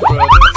Brother.